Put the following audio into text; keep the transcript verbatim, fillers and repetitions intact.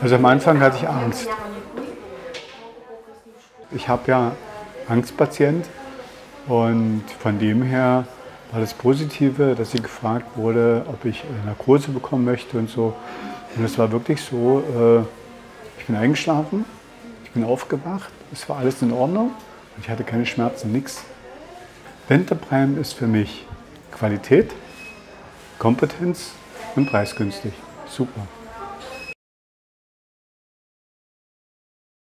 Also am Anfang hatte ich Angst. Ich habe ja Angstpatient und von dem her war das Positive, dass sie gefragt wurde, ob ich Narkose bekommen möchte und so. Und es war wirklich so, ich bin eingeschlafen, ich bin aufgewacht, es war alles in Ordnung und ich hatte keine Schmerzen, nichts. Dentaprime ist für mich Qualität, Kompetenz und preisgünstig. Super.